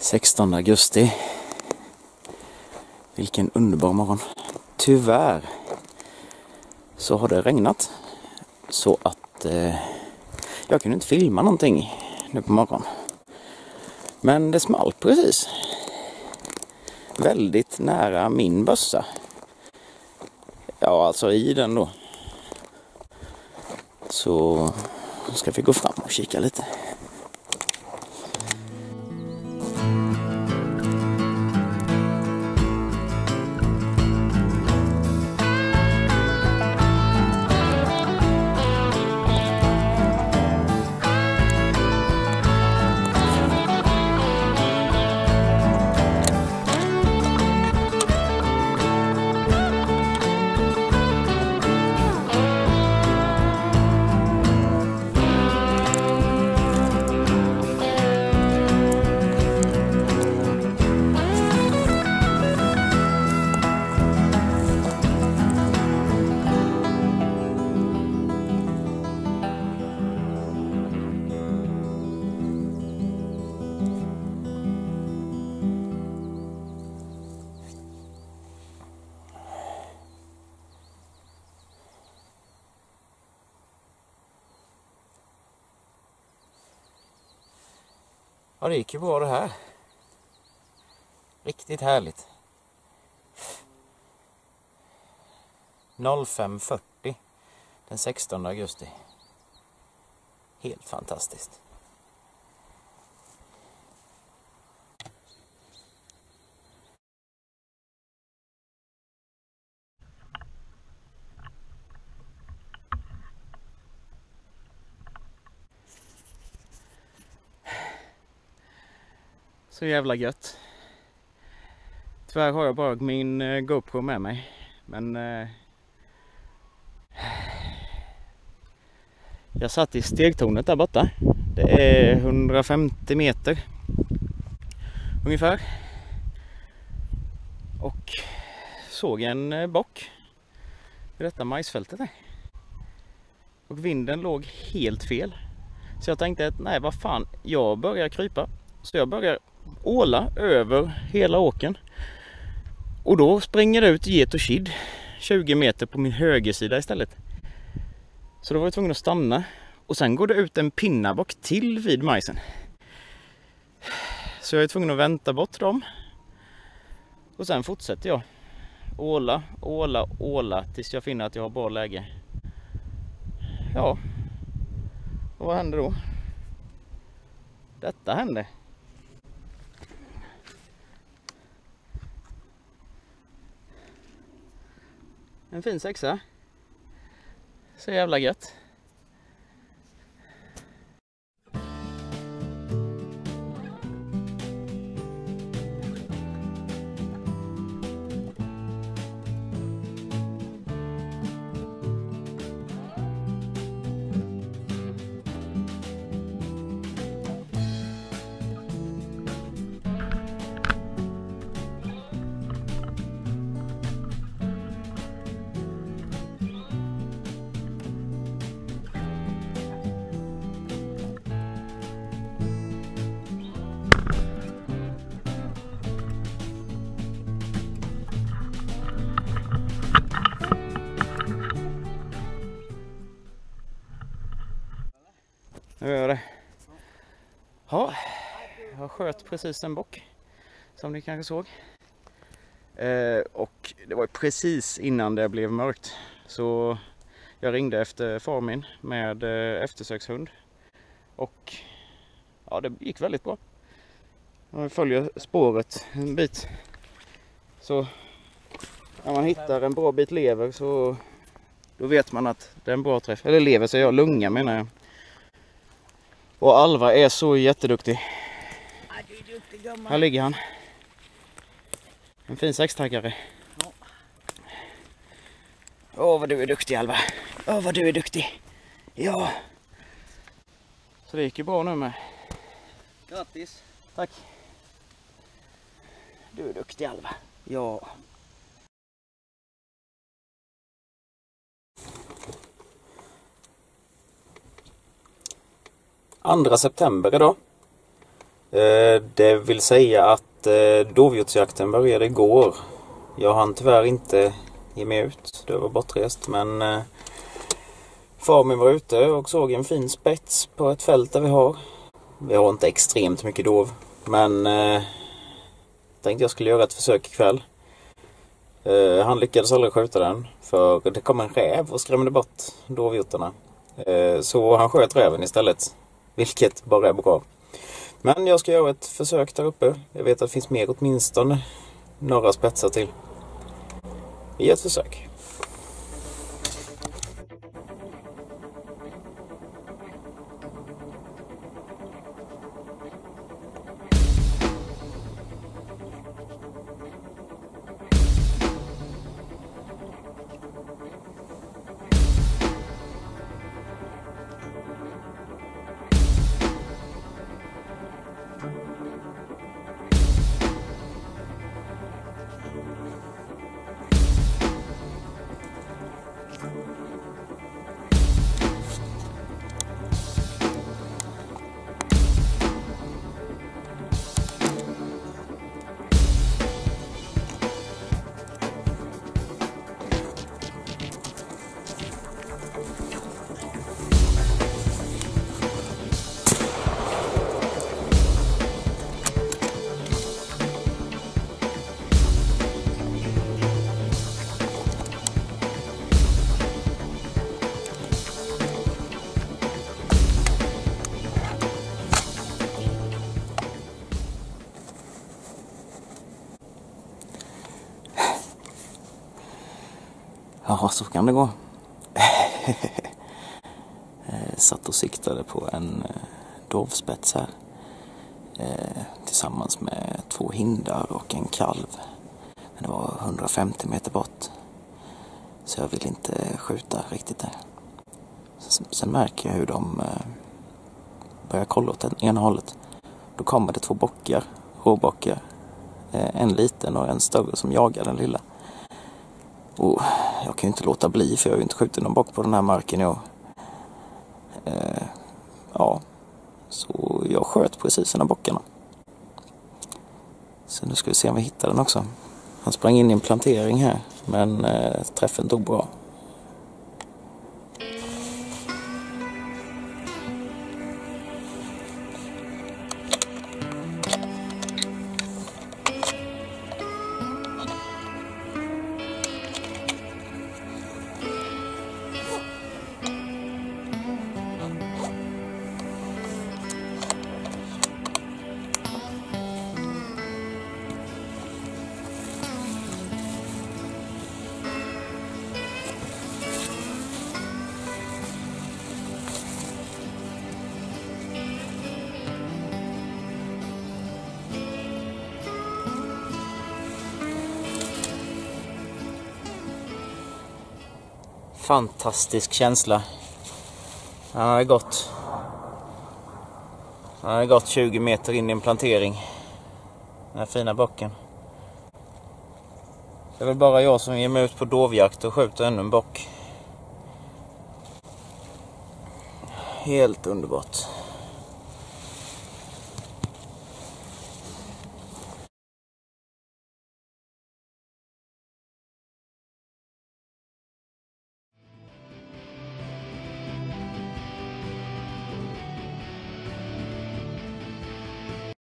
16 augusti. Vilken underbar morgon. Tyvärr så har det regnat, så att jag kunde inte filma någonting nu på morgonen. Men det small precis. Väldigt nära min bössa. Ja, alltså i den då. Så ska vi gå fram och kika lite. Ja, det gick ju bra det här. Riktigt härligt. 05:40 den 16 augusti. Helt fantastiskt. Så jävla gött. Tyvärr har jag bara min GoPro med mig. Men jag satt i stegtornet där borta. Det är 150 meter ungefär. Och såg en bock i detta majsfältet där. Och vinden låg helt fel. Så jag tänkte att nej, vad fan, jag börjar krypa. Så jag börjar åla över hela åken. Och då springer det ut get och kid 20 meter på min högersida istället. Så då var jag tvungen att stanna. Och sen går det ut en pinnabock till vid majsen. Så jag är tvungen att vänta bort dem. Och sen fortsätter jag åla, åla, åla tills jag finner att jag har bra läge. Ja. Och vad händer då? Detta hände. En fin sexa. Så jävla gött. Nu gör jag det. Ja, jag sköt precis en bock som ni kanske såg. Och det var precis innan det blev mörkt. Så jag ringde efter farmin med eftersökshund. Och ja, det gick väldigt bra. Jag följer spåret en bit. Så när man hittar en bra bit lever så då vet man att det är en bra träff. Eller lever, så jag lunga menar jag. Och Alva är så jätteduktig. Ja, du är duktig, gumman. Här ligger han. En fin sextaggare. Ja. Åh, vad du är duktig, Alva. Åh, vad du är duktig. Ja. Så det gick ju bra nu med. Grattis. Tack. Du är duktig, Alva. Ja. Andra september idag. Det vill säga att dovhjortsjakten började igår. Jag hann tyvärr inte ge mig ut, det var bortrest, men far min var ute och såg en fin spets på ett fält där vi har. Vi har inte extremt mycket dov, men tänkte jag skulle göra ett försök ikväll. Han lyckades aldrig skjuta den, för det kom en räv och skrämde bort dovhjortarna. Så han sköt räven istället, vilket bara är bra. Men jag ska göra ett försök där uppe. Jag vet att det finns mer, åtminstone några spetsar till. Vi gör ett försök. Ja, så kan det gå. Satt och siktade på en dovspets här. Tillsammans med två hindar och en kalv. Men det var 150 meter bort. Så jag ville inte skjuta riktigt där. Sen märker jag hur de börjar kolla åt det ena hållet. Då kommer det två bockar, råbockar. En liten och en större som jagar den lilla. Och jag kan ju inte låta bli, för jag har ju inte skjutit någon bock på den här marken. Ja, så jag sköt precis den här bockarna. Så nu ska vi se om vi hittar den också. Han sprang in i en plantering här, men träffen tog bra. Fantastisk känsla. Han hade gått 20 meter in i en plantering. Den här fina bocken. Det är väl bara jag som ger mig ut på dovjakt och skjuter ännu en bock. Helt underbart.